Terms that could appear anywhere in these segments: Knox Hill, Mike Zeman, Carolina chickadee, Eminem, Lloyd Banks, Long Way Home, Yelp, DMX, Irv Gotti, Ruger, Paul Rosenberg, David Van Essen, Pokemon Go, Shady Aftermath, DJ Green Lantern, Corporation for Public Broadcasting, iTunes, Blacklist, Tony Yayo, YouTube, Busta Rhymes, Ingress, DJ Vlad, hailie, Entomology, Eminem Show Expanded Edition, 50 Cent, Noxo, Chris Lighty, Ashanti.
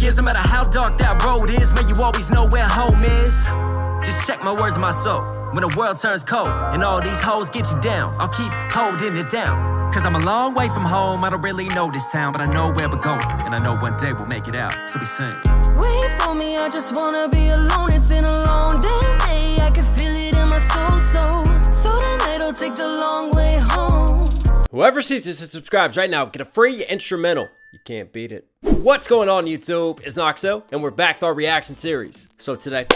gives, no matter how dark that road is. May you always know where home is. Just check my words, my soul. When the world turns cold and all these hoes get you down, I'll keep holding it down. Cause I'm a long way from home, I don't really know this town, but I know where we're going, and I know one day we'll make it out. So we sing. Wait for me, I just wanna be alone. It's been a long day, I can feel it in my soul. So tonight I'll take the long way home. Whoever sees this and subscribes right now, get a free instrumental. You can't beat it. What's going on YouTube? It's Noxo, and we're back with our reaction series. So today,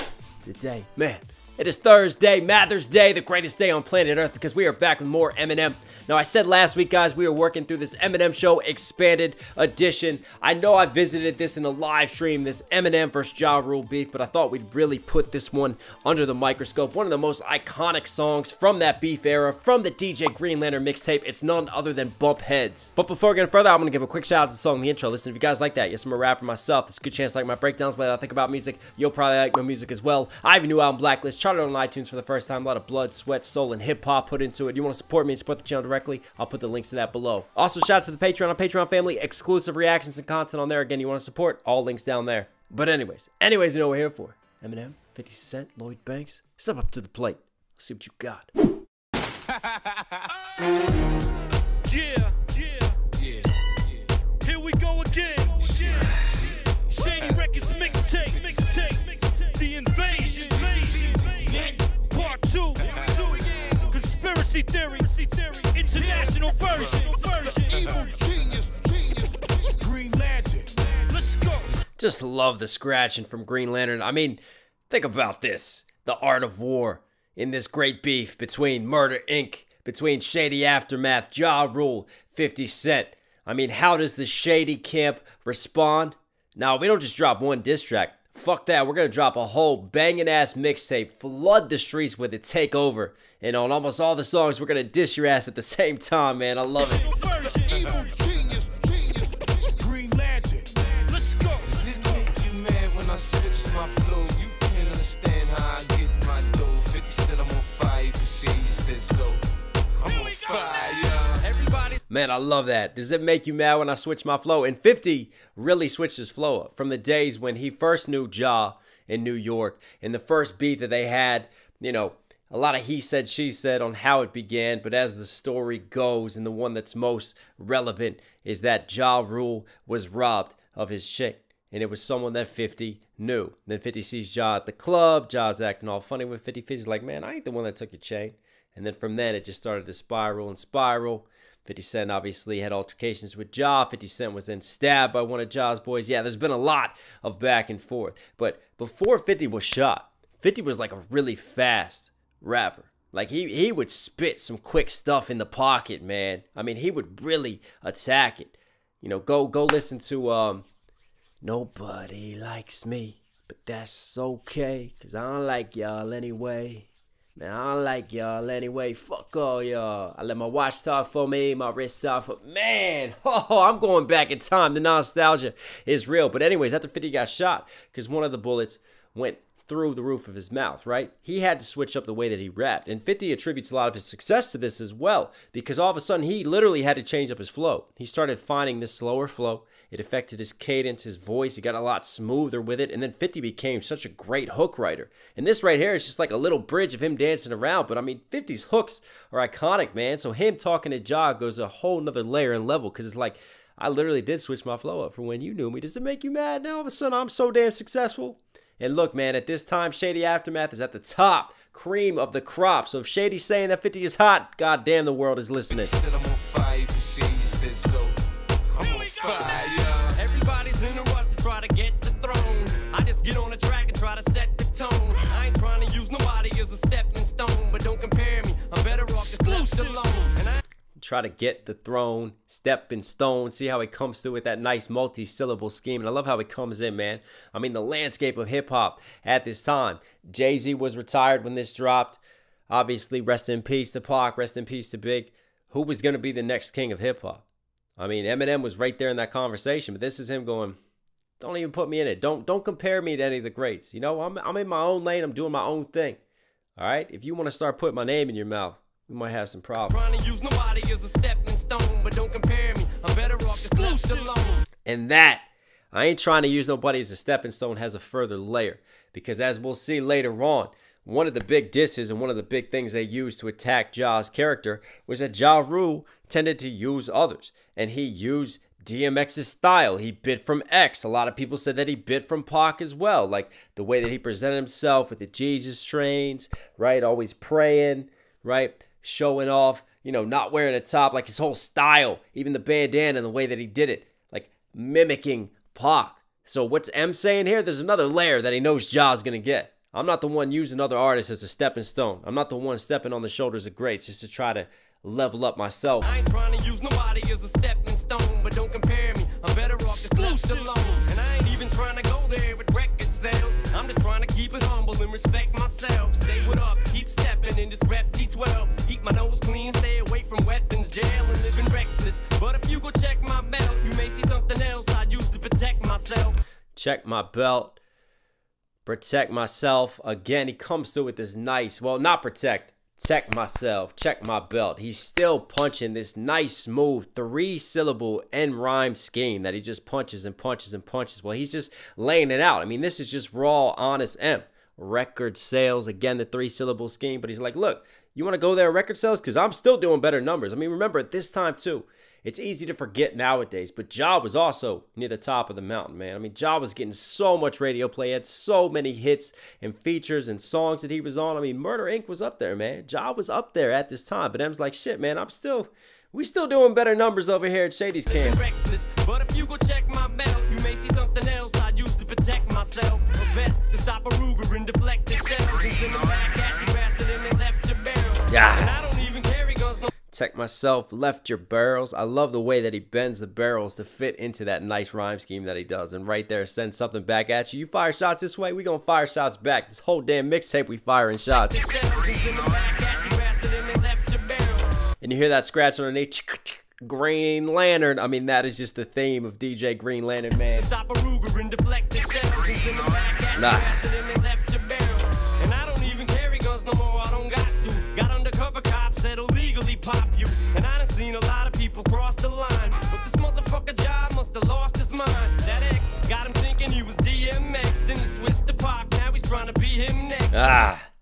man, it is Thursday, Mather's Day, the greatest day on planet Earth, because we are back with more Eminem. Now, I said last week, guys, we are working through this Eminem Show Expanded Edition. I know I visited this in a live stream, this Eminem vs. Ja Rule beef, but I thought we'd really put this one under the microscope. One of the most iconic songs from that beef era, from the DJ Green Lantern mixtape. It's none other than Bump Heads. But before we get further, I'm going to give a quick shout out to the song in the intro. Listen, if you guys like that, yes, I'm a rapper myself. It's a good chance to like my breakdowns, but I think about music. You'll probably like my music as well. I have a new album, Blacklist, charted on iTunes for the first time. A lot of blood, sweat, soul, and hip-hop put into it. You want to support me and support the channel directly, I'll put the links to that below. Also, shout out to the Patreon and Patreon family. Exclusive reactions and content on there. Again, you want to support, all links down there. But anyways, you know what we're here for. Eminem, 50 Cent, Lloyd Banks, step up to the plate. Let's see what you got. Yeah. Here we go again. Shady Records mixtape. The invasion. Part 2. Conspiracy theory. International version. Evil genius. Green Lantern. Let's go. Just love the scratching from Green Lantern. I mean, think about this. The art of war in this great beef between Murder Inc., between Shady Aftermath, Ja Rule, 50 Cent. I mean, how does the Shady camp respond? Now, we don't just drop one diss track. Fuck that, we're gonna drop a whole banging ass mixtape, flood the streets with it, take over. And on almost all the songs, we're gonna diss your ass at the same time, man. I love it. Evil genius, Green Lantern. Let's go. This don't you mad when I switch my flow. You can't understand how I get my dough. 50 Cent, I'm on fire, you can see you said so. I'm on fire. Everybody. Man, I love that. Does it make you mad when I switch my flow? And 50 really switched his flow up from the days when he first knew Ja in New York and the first beef that they had, you know, a lot of he said, she said on how it began. But as the story goes, and the one that's most relevant is that Ja Rule was robbed of his chick. And it was someone that 50 knew. And then 50 sees Ja at the club. Ja's acting all funny with 50. 50's like, man, I ain't the one that took your chain. And then from then, it just started to spiral and spiral. 50 Cent obviously had altercations with Ja. 50 Cent was then stabbed by one of Ja's boys. Yeah, there's been a lot of back and forth. But before 50 was shot, 50 was like a really fast rapper. Like, he would spit some quick stuff in the pocket, man. I mean, he would really attack it. You know, go listen to, Nobody Likes Me, but that's okay, because I don't like y'all anyway. Man, I don't like y'all anyway. Fuck all y'all. I let my watch talk for me, my wrist talk for... Man, oh, I'm going back in time. The nostalgia is real. But anyways, after 50 got shot, because one of the bullets went through the roof of his mouth, right? He had to switch up the way that he rapped. And 50 attributes a lot of his success to this as well, because all of a sudden, he literally had to change up his flow. He started finding this slower flow. It affected his cadence, his voice. He got a lot smoother with it. And then 50 became such a great hook writer. And this right here is just like a little bridge of him dancing around. But I mean, 50's hooks are iconic, man. So him talking to Ja goes a whole nother layer and level, because it's like, I literally did switch my flow up from when you knew me. Does it make you mad? Now all of a sudden, I'm so damn successful. And look, man, at this time, Shady Aftermath is at the top, cream of the crop. So if Shady's saying that 50 is hot, goddamn, the world is listening. Everybody's in a rush to try to get the throne. I just get on the track and try to set the tone. I ain't trying to use nobody as a stepping stone, but don't compare me. I'm better off just left alone. And I try to get the throne, stepping stone. See how it comes through with that nice multi-syllable scheme. And I love how it comes in, man. I mean, the landscape of hip-hop at this time. Jay-Z was retired when this dropped. Obviously, rest in peace to Pac, rest in peace to Big. Who was going to be the next king of hip-hop? I mean, Eminem was right there in that conversation, but this is him going, don't even put me in it. Don't compare me to any of the greats. You know, I'm in my own lane. I'm doing my own thing. All right? If you want to start putting my name in your mouth, we might have some problems. Trying to use nobody as a stepping stone, but don't compare me. I'm better off just left alone. And that, I ain't trying to use nobody as a stepping stone has a further layer, because as we'll see later on, one of the big disses and one of the big things they used to attack Ja's character was that Ja Rule tended to use others, and he used DMX's style. He bit from X. A lot of people said that he bit from Pac as well, like the way that he presented himself with the Jesus trains, right? Always praying, right? Showing off, you know, not wearing a top, like his whole style, even the bandana and the way that he did it, like mimicking Pac. So what's M saying here? There's another layer that he knows Ja's gonna get. I'm not the one using other artists as a stepping stone. I'm not the one stepping on the shoulders of greats just to try to level up myself. I ain't trying to use nobody as a stepping stone, but don't compare me. I'm better off just left alone. And I ain't even trying to go there with record sales. I'm just trying to keep it humble and respect myself. Say what up, keep stepping in this rep D12. Keep my nose clean, stay away from weapons, jail, and living reckless. But if you go check my belt, you may see something else I use to protect myself. Check my belt, protect myself. Again, he comes through with this nice, well, not protect, check myself, check my belt. He's still punching this nice, smooth, three-syllable end rhyme scheme that he just punches and punches and punches. Well, he's just laying it out. I mean, this is just raw, honest M. Record sales, again, the three-syllable scheme. But he's like, look, you want to go there at record sales? Because I'm still doing better numbers. I mean, remember, at this time, too, it's easy to forget nowadays, but Ja was also near the top of the mountain, man. I mean, Ja was getting so much radio play, had so many hits and features and songs that he was on. I mean, Murder Inc. was up there, man. Ja was up there at this time, but M's like, shit, man, we still doing better numbers over here at Shady's camp. But if you go check my belt, you may see something else I used to protect myself. Best to stop a Ruger and deflect the shells in the back at you faster than they left your barrels. And I don't even carry guns no. Check myself, left your barrels. I love the way that he bends the barrels to fit into that nice rhyme scheme that he does. And right there, send something back at you. You fire shots this way, we gonna fire shots back. This whole damn mixtape, we firing shots. And you hear that scratch underneath, Green Lantern. I mean, that is just the theme of DJ Green Lantern, man. Nah. And I done seen a lot of people cross the line, but this motherfucker Ja must have lost his mind. That X got him thinking he was DMX, then he switched to Pac, now he's trying to be him next.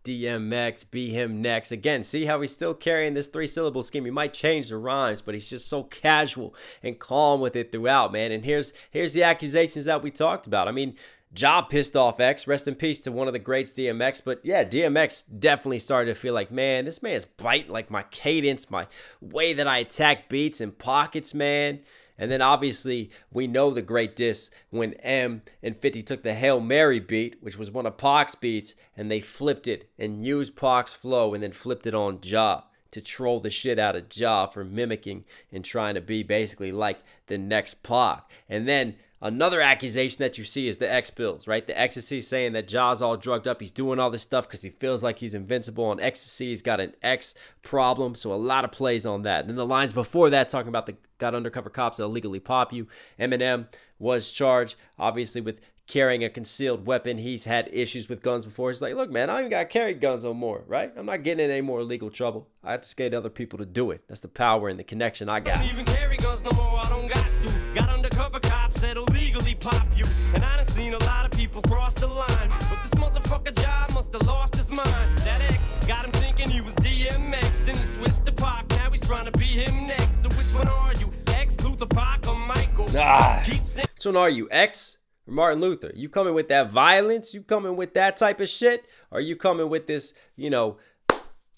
DMX, be him next. Again, see how he's still carrying this three-syllable scheme. He might change the rhymes, but he's just so casual and calm with it throughout, man. And here's the accusations that we talked about. I mean, Ja pissed off X. Rest in peace to one of the greats, DMX. But yeah, DMX definitely started to feel like, man, this man's biting like my cadence, my way that I attack beats and pockets, man. And then obviously we know the great diss when M and 50 took the Hail Mary beat, which was one of Pac's beats, and they flipped it and used Pac's flow and then flipped it on Ja to troll the shit out of Ja for mimicking and trying to be basically like the next Pac. And then another accusation that you see is the X pills, right? The ecstasy, saying that Ja's all drugged up. He's doing all this stuff because he feels like he's invincible on ecstasy. He's got an X problem, so a lot of plays on that. And then the lines before that talking about the got undercover cops that illegally pop you. Eminem was charged, obviously, with carrying a concealed weapon. He's had issues with guns before. He's like, look, man, I ain't got to carry guns no more, right? I'm not getting in any more legal trouble. I have to skate other people to do it. That's the power and the connection I got. I don't even carry guns no more. I don't got to. Got undercover cops that'll legally pop you. And I done seen a lot of people cross the line, but this motherfucker Ja must have lost his mind. That X got him thinking he was DMX, then he switched to Pac, now he's trying to be him next. So which one are you, X, Luther, Pac, or Michael? Which one are you, X? Martin Luther? You coming with that violence? You coming with that type of shit? Or are you coming with this, you know,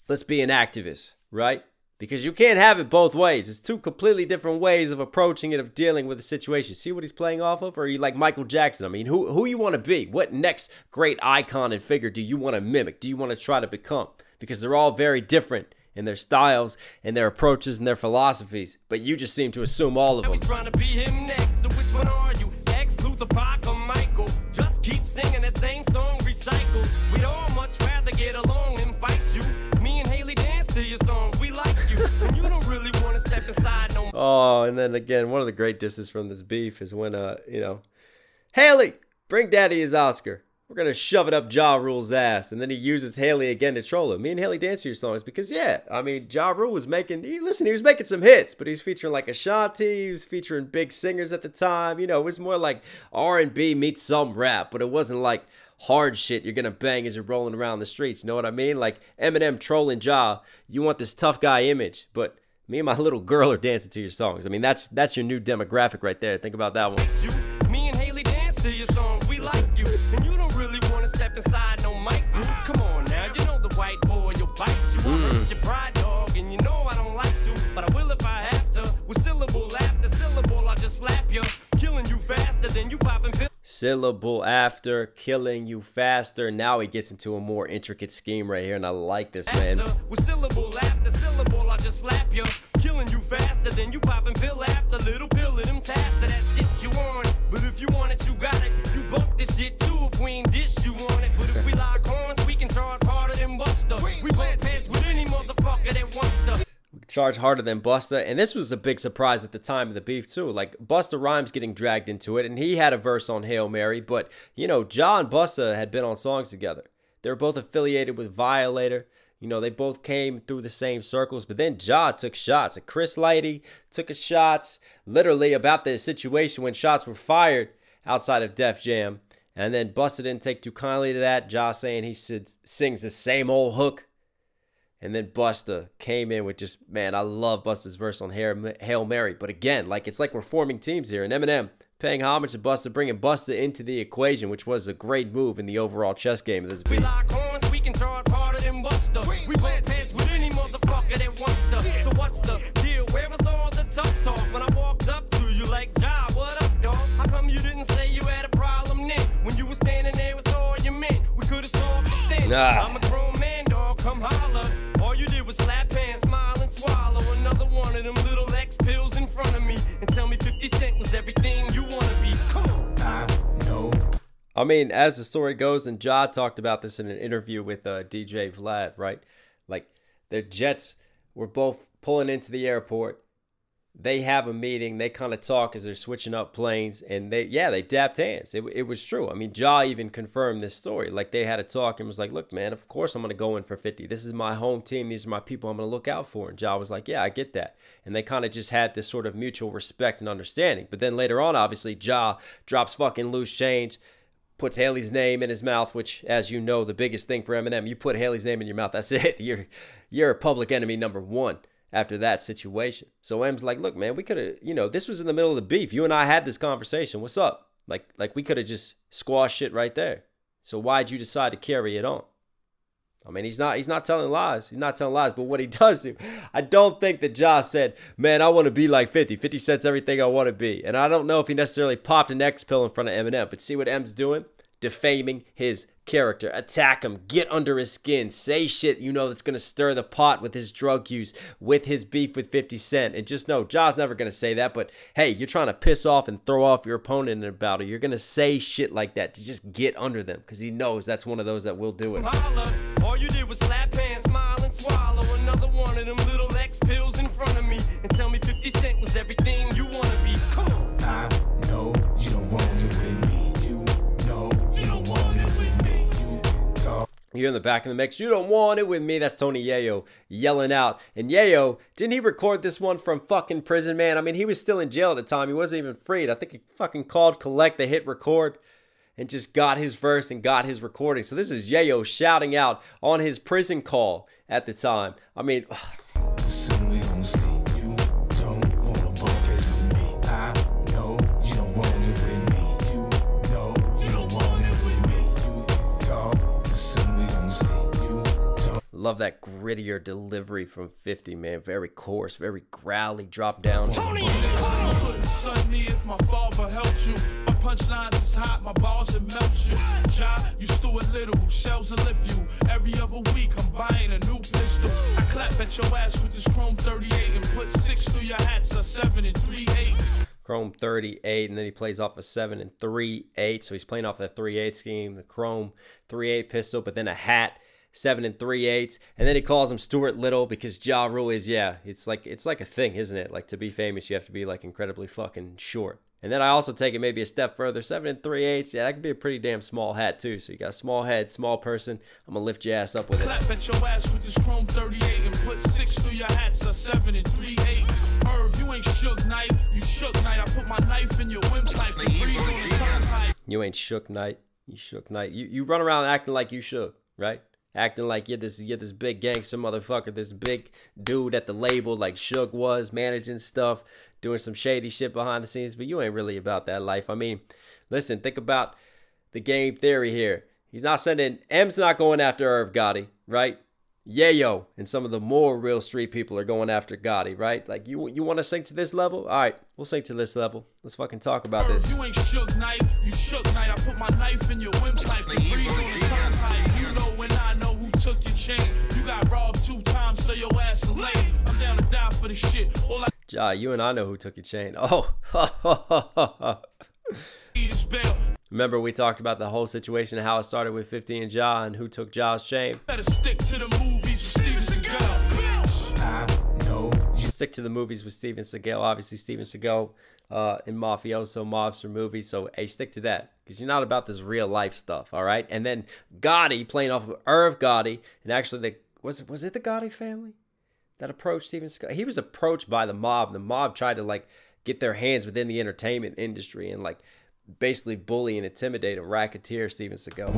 let's be an activist, right? Because you can't have it both ways. It's two completely different ways of approaching it, of dealing with the situation. See what he's playing off of? Or are you like Michael Jackson? I mean, who you want to be? What next great icon and figure do you want to mimic? Do you want to try to become? Because they're all very different in their styles and their approaches and their philosophies. But you just seem to assume all of them. He's trying to be him next, so which one are you? Luther, Pac, or Michael? Just keep singing that same song recycled. We'd all much rather get along than fight you. Me and Haley dance to your songs, we like you. And you don't really want to step inside no more. Oh, and then again, one of the great disses from this beef is when, you know, Haley, bring daddy his Oscar. We're going to shove it up Ja Rule's ass. And then he uses Haley again to troll him. Me and Haley dance to your songs because, yeah, I mean, Ja Rule was making, listen, he was making some hits, but he's featuring like Ashanti, he was featuring big singers at the time. You know, it was more like R&B meets some rap, but it wasn't like hard shit you're going to bang as you're rolling around the streets. You know what I mean? Like Eminem trolling Ja, you want this tough guy image, but me and my little girl are dancing to your songs. I mean, that's your new demographic right there. Think about that one. Me and Haley dance to your songs. We like you. And you don't really want to step inside no mic move. Come on now, you know the white boy, you'll bite you. It's your pride dog, and you know I don't like to, but I will if I have to. With syllable after syllable, I'll just slap you. Killing you faster than you popping pills. Syllable after, killing you faster. Now he gets into a more intricate scheme right here, and I like this, man. With syllable after syllable, I'll just slap you. Killing you faster than you popping pill after little pill of them tabs of that shit you want. But if you want it, you got it. You bump this shit too if we ain't dish you want it. But if we lock horns, we can charge harder than Buster. We bump heads with any motherfucker that wants to. Charge harder than Busta, and this was a big surprise at the time of the beef too. Like Busta Rhymes getting dragged into it, and he had a verse on Hail Mary, but you know, Ja and Busta had been on songs together. They were both affiliated with Violator. You know, they both came through the same circles, but then Ja took shots at Chris Lighty, took his shots literally about the situation when shots were fired outside of Def Jam, and then Busta didn't take too kindly to that. Ja saying he sings the same old hook. And then Busta came in with just, man, I love Busta's verse on Hail Mary. But again, like it's like we're forming teams here. And Eminem paying homage to Busta, bringing Busta into the equation, which was a great move in the overall chess game of this beat. We lock horns, we can charge harder than Busta. We plant heads with any motherfucker that wants to. So what's the deal? Where was all the tough talk when I walked up to you like, Ja, what up, dog? How come you didn't say you had a problem then? When you were standing there with all your men, we could have solved it then. I'm a grown man, dog, come holler. You did was slap and smile and swallow another one of them little X pills in front of me and tell me 50 Cent was everything you want to be. Come on. I mean, as the story goes, and Ja talked about this in an interview with DJ Vlad, right? Like their jets were both pulling into the airport. They have a meeting. They kind of talk as they're switching up planes, and they dapped hands. It was true. I mean, Ja even confirmed this story. Like they had a talk and was like, "Look, man, of course I'm gonna go in for 50. This is my home team. These are my people. I'm gonna look out for." And Ja was like, "Yeah, I get that." And they kind of just had this sort of mutual respect and understanding. But then later on, obviously, Ja drops fucking Loose Change, puts Haley's name in his mouth, which, as you know, the biggest thing for Eminem, you put Haley's name in your mouth, that's it. You're a public enemy #1. After that situation. So M's like, look, man, we could have, you know, this was in the middle of the beef. You and I had this conversation. What's up? Like we could have just squashed shit right there. So why'd you decide to carry it on? I mean, he's not telling lies. He's not telling lies, but what he does do, I don't think that Ja said, man, I want to be like 50. 50 Cent's everything I want to be. And I don't know if he necessarily popped an X pill in front of Eminem, but see what M's doing? Defaming his character, attack him, get under his skin, say shit you know that's going to stir the pot with his drug use, with his beef with 50 Cent. And just know, Ja's never going to say that, but hey, you're trying to piss off and throw off your opponent in a battle. You're going to say shit like that to just get under them because he knows that's one of those that will do it. All you did was slap and smile and swallow another one of them little X pills in front of me and tell me 50 Cent was everything you want to be. Come on. I know you don't want it with me. Here in the back of the mix, you don't want it with me. That's Tony Yayo yelling out. And Yayo, didn't he record this one from fucking prison, man? I mean, he was still in jail at the time. He wasn't even freed. I think he fucking called collect, they hit record, and just got his verse and got his recording. So this is Yayo shouting out on his prison call at the time. I mean, love that grittier delivery from 50, man. Very coarse, very growly, drop down. Tony, son, me if my father helped you. My punchlines is hot, my balls will melt you. Ja, you steward little, shells will lift you. Every other week, I'm buying a new pistol. I clap at your ass with this Chrome 38 and put 6 through your hats, a 7 and 3/8. Chrome 38, and then he plays off a 7 and 3/8. So he's playing off that 3/8 scheme, the Chrome 3/8 pistol, but then a hat. 7 and 3/8, and then he calls him Stuart Little because Ja Rule is, yeah, it's like a thing, isn't it? Like to be famous, you have to be like incredibly fucking short. And then I also take it maybe a step further, 7 3/8. Yeah, that could be a pretty damn small hat too. So you got small head, small person. I'm gonna lift your ass up with it. Clap at your ass with this chrome 38 and put 6 through your hats. A 7 3/8. Irv, you ain't shook night. You shook night. I put my knife in your windpipe. You ain't shook night. You shook night. You run around acting like you shook, right? Acting like you're this big gangster motherfucker, this big dude at the label like Suge was, managing stuff, doing some shady shit behind the scenes, but you ain't really about that life. I mean, listen, think about the game theory here. He's not sending, M's not going after Irv Gotti, right? Yayo and some of the more real street people are going after Gotti, right? Like, you want to sink to this level? All right, we'll sink to this level. Let's fucking talk about this. You ain't shook night, you shook night. I put my knife in your windpipe. You know when I know who took your chain. You got robbed 2 times, so your ass lame. I'm down to die for the shit. Ja, you and I know who took your chain. Oh, remember we talked about the whole situation and how it started with 50 and Ja and who took Ja's chain. Better stick to the movies with Steven Seagal. I know. Stick to the movies with Steven Seagal. Obviously, Steven Seagal in Mafioso Mobster movie. So, hey, stick to that because you're not about this real life stuff, all right? And then Gotti playing off of Irv Gotti. And actually, was it the Gotti family that approached Steven Seagal? He was approached by the mob. The mob tried to, like, get their hands within the entertainment industry and, like, basically bully and intimidate a racketeer, Steven Seagal.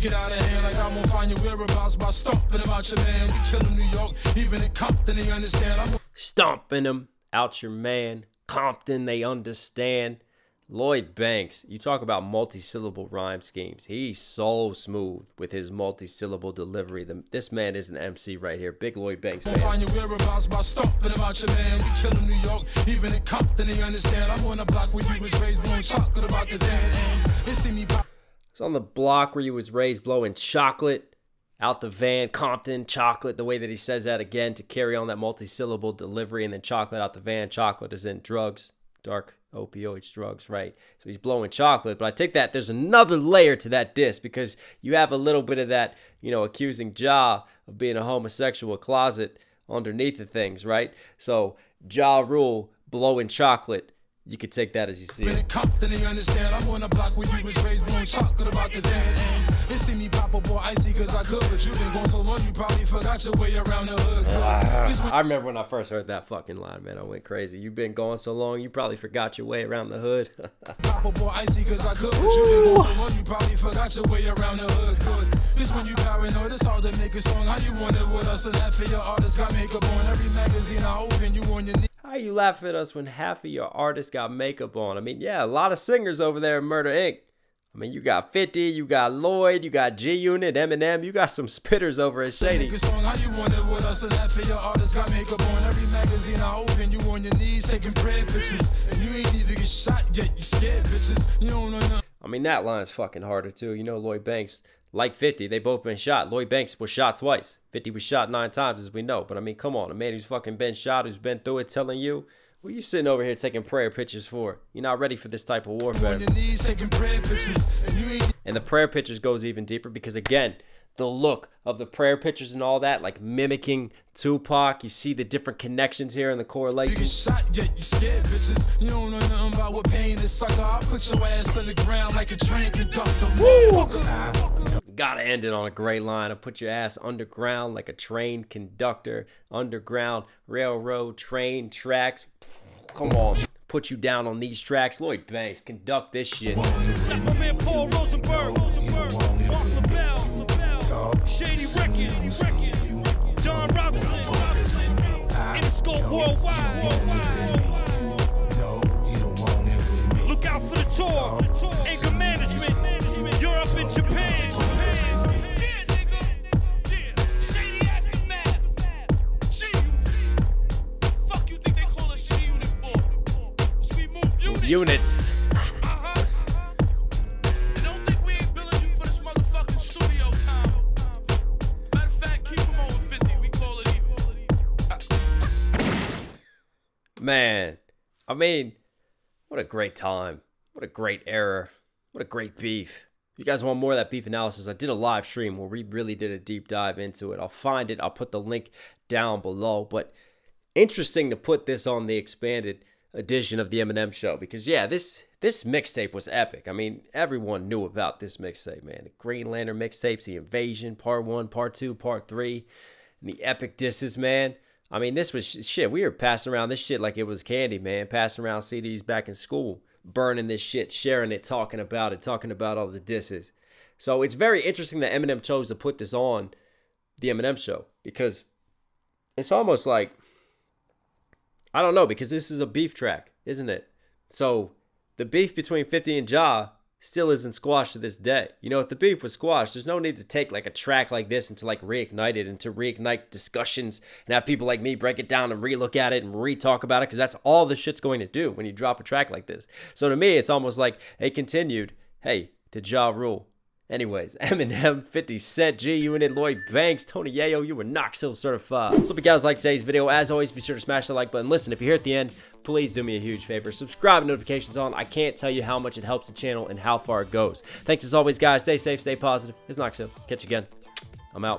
Get out of here like I'm gonna find your whereabouts by stomping him out your man. We killing New York, even in Compton, they understand. Stomping him out your man, Compton, they understand. Lloyd Banks, you talk about multi-syllable rhyme schemes. He's so smooth with his multi-syllable delivery. This man is an MC right here. Big Lloyd Banks. We'll find your whereabouts by stomping him out your man. We killing New York, even in Compton, they understand. I'm on the block where you was raised, blowing chocolate about the damn. They see me pop. It's on the block where you was raised blowing chocolate out the van, Compton, chocolate, the way that he says that again to carry on that multi-syllable delivery, and then chocolate out the van. Chocolate is in drugs, dark opioids, drugs, right? So he's blowing chocolate, but I take that there's another layer to that diss because you have a little bit of that, you know, accusing Ja of being a homosexual closet underneath the things, right? So Ja Rule blowing chocolate. You could take that as you see it. I remember when I first heard that fucking line, man. I went crazy. You've been gone so long, you probably forgot your way around the hood. This when you paranoid, it's hard to make a song. How you want it with us? So that for your artist got makeup on. Every magazine I open, you on your knee. How you laugh at us when half of your artists got makeup on? I mean, yeah, a lot of singers over there in Murder Inc. I mean, you got 50, you got Lloyd, you got G-Unit, Eminem, you got some spitters over at Shady. I mean, that line's fucking harder, too. You know, Lloyd Banks, like 50, they both been shot. Lloyd Banks was shot twice. 50 was shot 9 times, as we know. But, I mean, come on. A man who's fucking been shot, who's been through it, telling you, what are you sitting over here taking prayer pictures for? You're not ready for this type of warfare. And the prayer pictures goes even deeper because, again, the look of the prayer pictures and all that, like mimicking Tupac. You see the different connections here and the correlations. Gotta end it on a great line. I put your ass underground like a train conductor. Underground railroad train tracks. Come on. Put you down on these tracks. Lloyd Banks, conduct this shit. That's my man Paul Rosenberg. Shady Records, John Robinson, Interscope worldwide. Look out for the tour, Anchor Management, Europe and Japan. Shady Aftermath, Shady. Fuck you think they call us G-Unit for? 'Cause we move units. I mean, what a great time. What a great era. What a great beef. If you guys want more of that beef analysis, I did a live stream where we really did a deep dive into it. I'll find it. I'll put the link down below. But interesting to put this on the expanded edition of the Eminem Show, because yeah, this mixtape was epic. I mean, everyone knew about this mixtape, man. The Green Lantern mixtapes, the Invasion, Part 1, Part 2, Part 3, and the epic disses, man. I mean, this was shit. We were passing around this shit like it was candy, man. Passing around CDs back in school, burning this shit, sharing it, talking about it, talking about all the disses. So it's very interesting that Eminem chose to put this on the Eminem Show, because it's almost like, I don't know, because this is a beef track, isn't it? So the beef between 50 and Ja still isn't squashed to this day. You know, if the beef was squashed, there's no need to take like a track like this and to like reignite it and to reignite discussions and have people like me break it down and relook at it and re-talk about it, because that's all the shit's going to do when you drop a track like this. So to me, it's almost like they continued, hey, to Ja Rule. Anyways, Eminem, 50 Cent, G-Unit, Lloyd Banks, Tony Yayo, you were Knox Hill certified. So if you guys liked today's video, as always, be sure to smash the like button. Listen, if you're here at the end, please do me a huge favor. Subscribe and notifications on. I can't tell you how much it helps the channel and how far it goes. Thanks as always, guys. Stay safe, stay positive. It's Knox Hill. Catch you again. I'm out.